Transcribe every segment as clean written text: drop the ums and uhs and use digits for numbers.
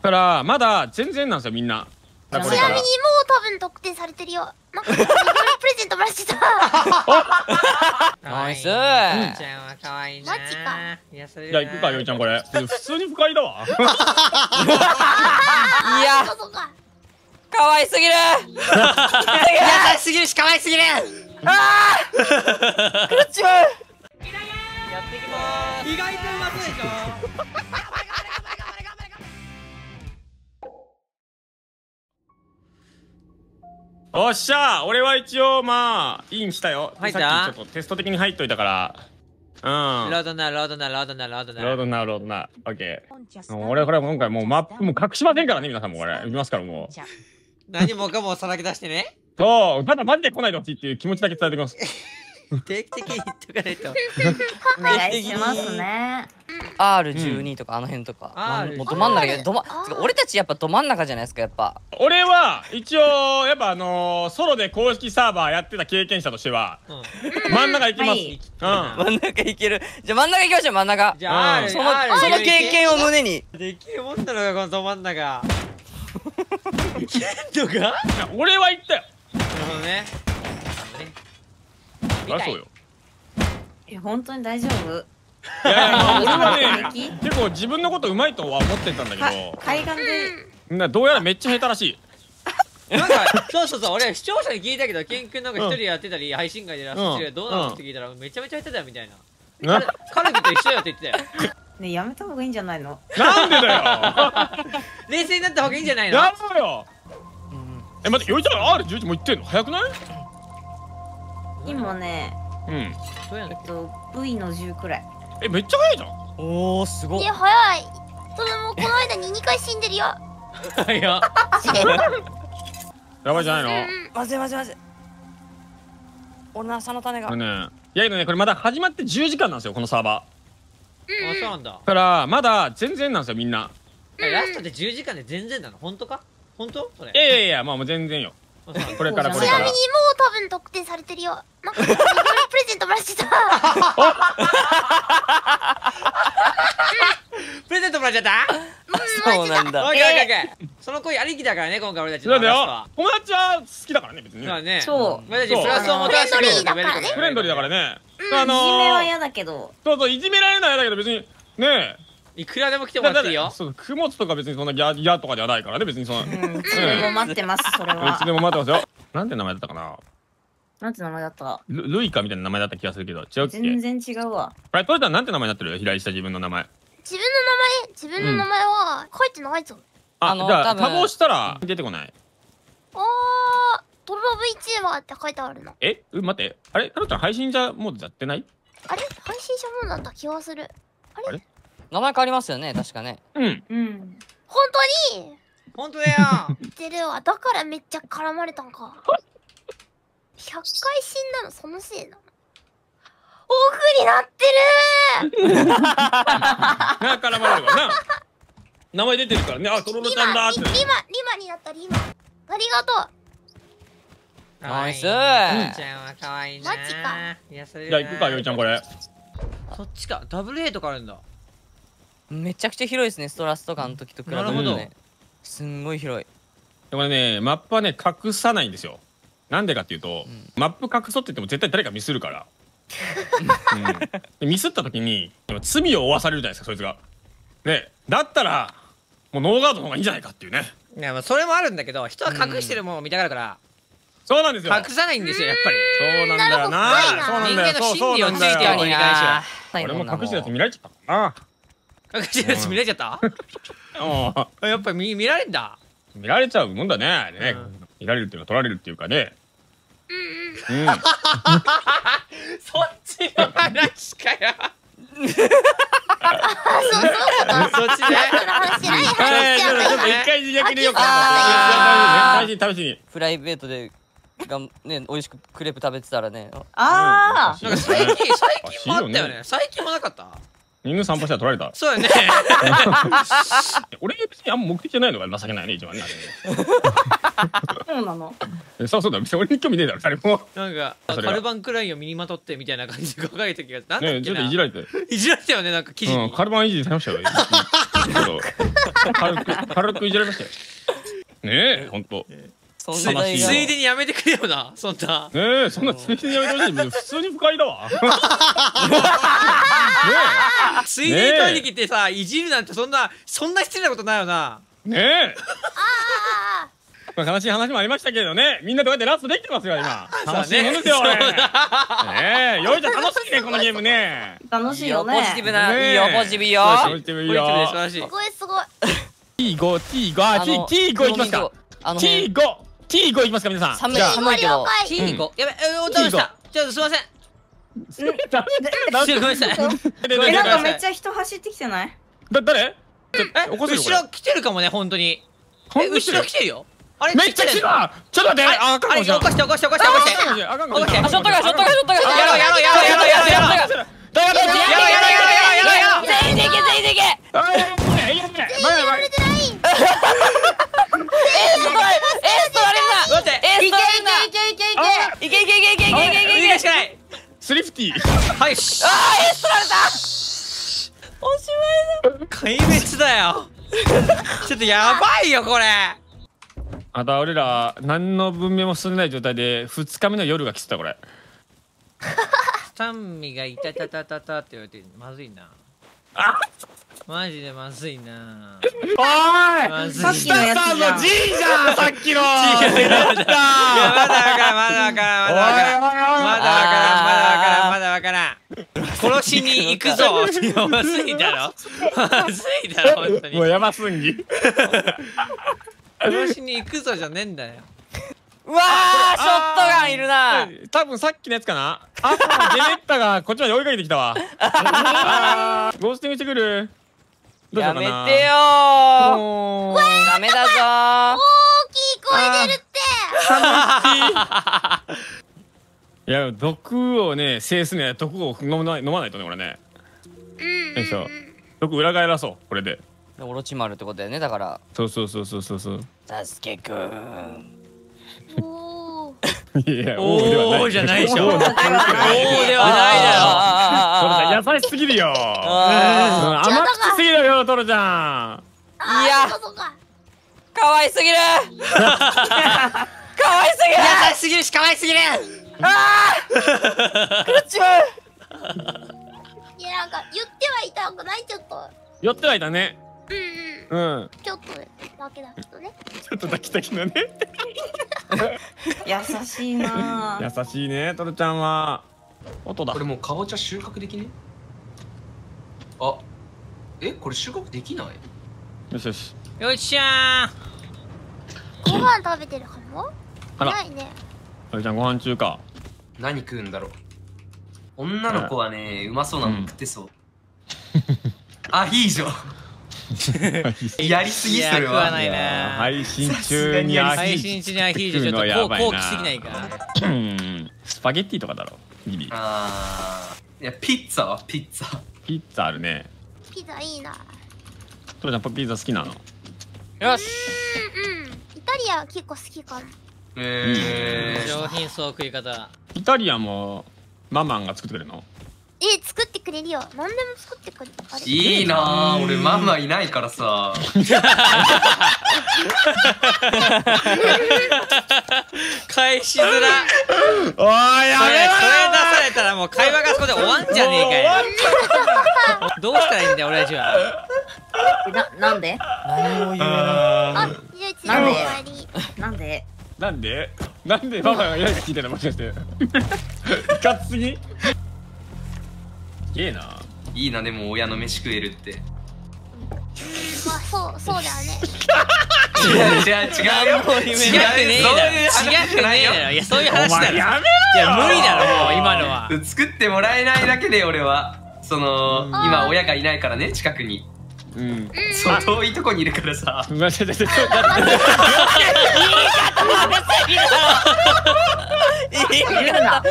からまだ全然なんですよみんな。ちなみにもう多分特典されてるよ。なんかプレゼントもらってた。ナイス。よいちゃんは可愛いな。マジか。いやそれ。じゃ行くかよいちゃんこれ。普通に不快だわ。いや。可愛すぎる。優しすぎるし可愛すぎる。ああ。くるっちまう。やっていきます。意外とまずいでしょ。おっしゃー、俺は一応まあインしたよ。はい、さっきちょっとテスト的に入っといたから。うん。ロードなオッケー。俺これ今回もうマップも隠しませんからね、皆さんもこれ見ますからもう。何もかもさらけ出してね。そう、ただマジで来ないでほしいっていう気持ちだけ伝えておきます。定期的に言っとかないと。お願いしますね。R12 とかあの辺とかもうど真ん中、俺たちやっぱど真ん中じゃないですか。やっぱ俺は一応やっぱソロで公式サーバーやってた経験者としては真ん中行きます。真ん中行ける。じゃあ真ん中行きましょう。真ん中じゃあその経験を胸にできるもんだろうが。このど真ん中いけんのか。俺は行ったよ。なるほどね。そうよ。え、本当に大丈夫。いや、俺はね、結構自分のことうまいとは思ってたんだけど。海岸で。どうやらめっちゃ下手らしい。なんか、そう、俺視聴者に聞いたけど、ケン君なんか一人やってたり、配信会でやってて、どうなのって聞いたら、めちゃめちゃ下手だよみたいな。カルビと一緒だよって言ってたよ。ね、やめた方がいいんじゃないの。なんでだよ。冷静になった方がいいんじゃないの。やろうよ。え、待って、よいちゃん、R11もう行ってんの、早くない。今ね、V の10くらい。え、めっちゃ早いじゃん。おお、すごい。いや、早い。それもこの間に2回死んでるよ。早い。やばいじゃないの。まずい。俺の朝の種が。いや、ね、これまだ始まって10時間なんですよ、このサーバー。あ、そうなんだ。だから、まだ全然なんですよ、みんな。ラストで10時間で全然なの、本当か。本当。それ。いや、まあ、もう全然よ。これから。ちなみにもう多分特典されてるよ。なんかプレゼントもらってた。プレゼントもらっちゃった。そうなんだ。その恋ありきだからね、今回俺たち。そうだよ。友達は好きだからね、別に。そうね。そう。俺たちプラスをもたらしてくれるからね。フレンドリーだからね。いじめは嫌だけど。そう、いじめられないだけど別にねえ。いくらでも来てもらっていいよ。そう、供物とか別にそんなギャとかじゃないからね、別にその。いつでも待ってます、それは。いつでも待ってますよ。なんて名前だったかな。なんて名前だった。ルイカみたいな名前だった気がするけど、違うっけ。全然違うわ。あれ、トヨタはなんて名前になってる、平井した自分の名前。自分の名前は書いてないぞ。あ、じゃあ、多忙したら、出てこない。ドロー VTuber って書いてあるの。え、待って、あれ、タロちゃん配信者モードじゃってない。あれ、配信者モードだった気がする。あれ。名前変わりますよね、確かね。うん。本当だよ。出るわ、だからめっちゃ絡まれたんか。100回死んだの、そのせいなの。オフになってるー。な、絡まれるわな。名前出てるからね、あ、トロロちゃんだーって。リマになったリマ。ありがとう。ナイス。よいちゃんは可愛いな。マジか。いや、それ。じゃあ、行くか、よいちゃん、これ。そっちか、WAとかあるんだ。めちゃくちゃ広いですね、ストラスとかの時と比べるとね。すんごい広い。でもね、マップはね、隠さないんですよ。なんでかっていうと、マップ隠そうって言っても絶対誰かミスるから。ミスった時に罪を負わされるじゃないですか、そいつが。ね、だったらもうノーガードの方がいいんじゃないかっていうね。いや、まあそれもあるんだけど、人は隠してるものを見たがるから。そうなんですよ。隠さないんですよ、やっぱり。そうなんだよな。人間の心理をついてるのに対して。俺も隠してるやつ見られちゃったかな。隠してるやつ見られちゃった。やっぱり見られんだ。見られちゃうもんだね。見られるっていうか、取られるっていうかね。うん。そっちの話かよ。そっちね。ちょっと一回自虐でよかった。試しに。プライベートで。がね、美味しくクレープ食べてたらね。ああ。最近もなかった。犬散歩したら取られた。そうだね。俺別にあんま目的じゃないのが情けないね一番ね。そうなの。そうだ。別に俺に興味ねえだろ誰も。なんかカルバンクラインを身にまとってみたいな感じで書かれた気がする。ねえちょっといじられて。いじられたよねなんか記事に。カルバンいじりされましたよ。軽くいじられましたよ。ねえ本当。ついでにやめてくれよなそんな。ねえそんなついでにやめてほしい。普通に不快だわ。ついでに取りに来てさいじるなんてそんな失礼なことないよな。ねえ。まあ悲しい話もありましたけどねみんなとこうやってラストできてますよ今。楽しいもんですよ俺。ねえよいちゃん楽しいねこのゲームね。楽しいよね。ポジティブないいよポジティブいいよ。ポジティブいいよ。素晴らしい。すごいすごい。T5 いきますか。T5 いきますか皆さん。寒いけど。T5 やべ落ちました。ちょっとすいません。ごめんなさい。なんかめっちゃ人走ってきてない？誰？後ろ来てるかもね本当に。後ろ来てるよ。あれめっちゃ来た。ちょっと待って。あかんもんじゃん。起こして。あかんもんじゃん。ショットガン。やろう。やろう。全員でいけ。スリフティはいしあエス取られたおしまいだ壊滅だよちょっとやばいよこれまた俺ら何の文明も進んでない状態で2日目の夜が来てたこれ酸味がいたたたたたって言われてまずいなあマジでまずいなおーいさっきのやつじゃん G じゃんさっきの G やったまだわからん殺しに行くぞまずいだろ本当にもうやばすんぎ殺しに行くぞじゃねえんだようわーショットガンいるな多分さっきのやつかなあとジェネッタがこっちまで追いかけてきたわゴースティングしてくるやめてよーダメだぞー大きい声出るっていや毒をね制すには毒を飲まないとね俺ねよいしょ毒裏返らそうこれでオロチマルってことだよねだからそう助けくんおおじゃないでしょ。おおではないだよ。トロちゃん優しすぎるよ。甘くすぎるよトロちゃん。いや。可愛すぎる。優しすぎるし可愛すぎる。ああ。くるっちまう。いやなんか言ってはいたくないちょっと。言ってはいたね。うん。ちょっとだけだけどね。ちょっとだけだけどね。優しいな優しいねトルちゃんは音だこれもうかぼちゃ収穫できねあこれ収穫できないよしゃーご飯食べてるかもあらないねトルちゃんご飯中か何食うんだろう女の子はねうまそうなの食ってそう、うん、あいいじゃんやりすぎそれは。配信中にアヒージョちょっと好奇すぎないか。スパゲッティとかだろ。ああ。いやピッツァ。ピッツァあるね。ピザいいな。トロちゃんピザ好きなの。よし。イタリア結構好きかな。上品そう食い方。イタリアもママンが作ってくれるの？作ってくれるよ。何でも作ってくれる。いいなぁ。俺ママいないからさ。返しづら。おーやめろよ。それ出されたらもう会話がそこで終わんじゃねえかよ。どうしたらいいんだよ俺たちは。なんで？何も言えない。なんでママがいないって聞いたのもしかして。いかつすぎ。いいなでも親の飯食えるってまあそうだよね違うねえだろいやそういう話だろやめろよ無理だろもう今のは作ってもらえないだけで俺はその今親がいないからね近くにうん。そう遠いとこにいるからさ。いい方は別にいるな。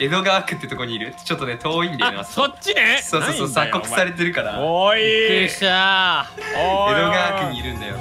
江戸川区ってとこにいる。ちょっとね遠いんだよな。そっちね。そうそうそう、鎖国されてるから。おい。びっくりした。江戸川区にいるんだよ。